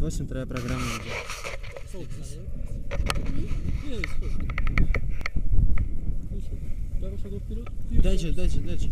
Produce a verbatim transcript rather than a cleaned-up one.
девяносто восемь, вторая программа. Дальше, дальше, дальше.